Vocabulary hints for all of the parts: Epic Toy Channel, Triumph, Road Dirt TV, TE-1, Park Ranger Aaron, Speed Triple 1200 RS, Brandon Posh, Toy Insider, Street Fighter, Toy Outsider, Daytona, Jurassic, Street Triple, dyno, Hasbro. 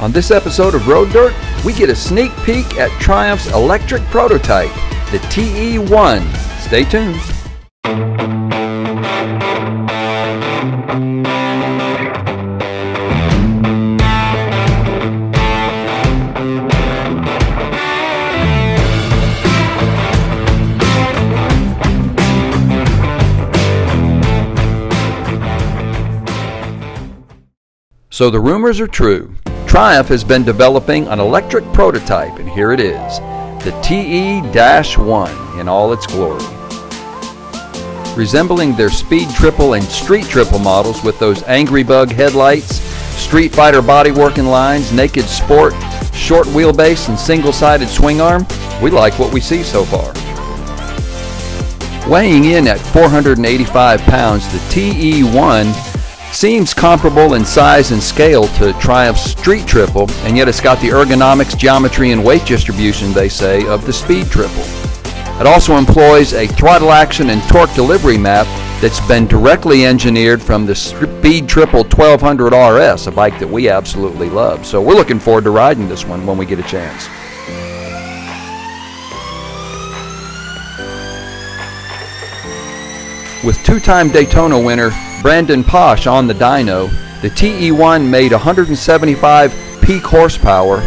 On this episode of Road Dirt, we get a sneak peek at Triumph's electric prototype, the TE-1. Stay tuned. So the rumors are true. Triumph has been developing an electric prototype, and here it is, the TE-1 in all its glory. Resembling their Speed Triple and Street Triple models with those Angry Bug headlights, Street Fighter bodywork and lines, naked sport, short wheelbase, and single-sided swing arm, we like what we see so far. Weighing in at 485 pounds, the TE-1 seems comparable in size and scale to Triumph's Street Triple, and yet it's got the ergonomics, geometry, and weight distribution, they say, of the Speed Triple. It also employs a throttle action and torque delivery map that's been directly engineered from the Speed Triple 1200 RS, a bike that we absolutely love. So we're looking forward to riding this one when we get a chance. With two-time Daytona winner Brandon Posh on the dyno, the TE-1 made 175 peak horsepower,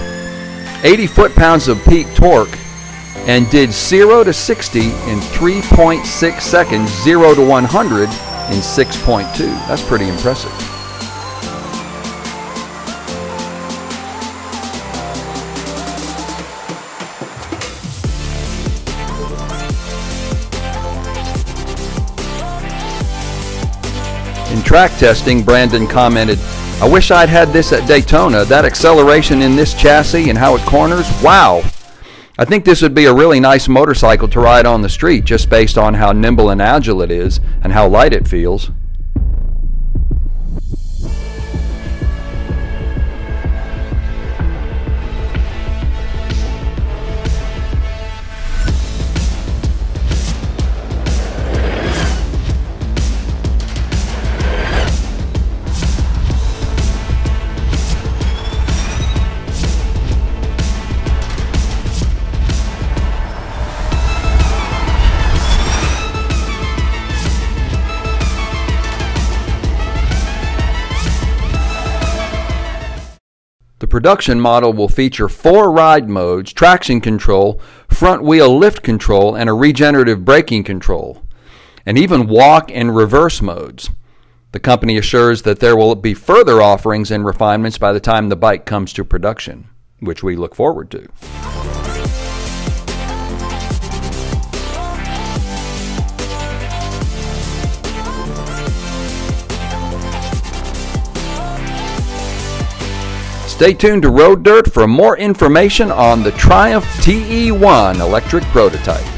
80 foot-pounds of peak torque, and did 0 to 60 in 3.6 seconds, 0 to 100 in 6.2. That's pretty impressive. In track testing, Brandon commented, "I wish I'd had this at Daytona. That acceleration in this chassis and how it corners, wow. I think this would be a really nice motorcycle to ride on the street just based on how nimble and agile it is and how light it feels." The production model will feature 4 ride modes, traction control, front wheel lift control, and a regenerative braking control, and even walk and reverse modes. The company assures that there will be further offerings and refinements by the time the bike comes to production, which we look forward to. Stay tuned to Road Dirt for more information on the Triumph TE-1 electric prototype.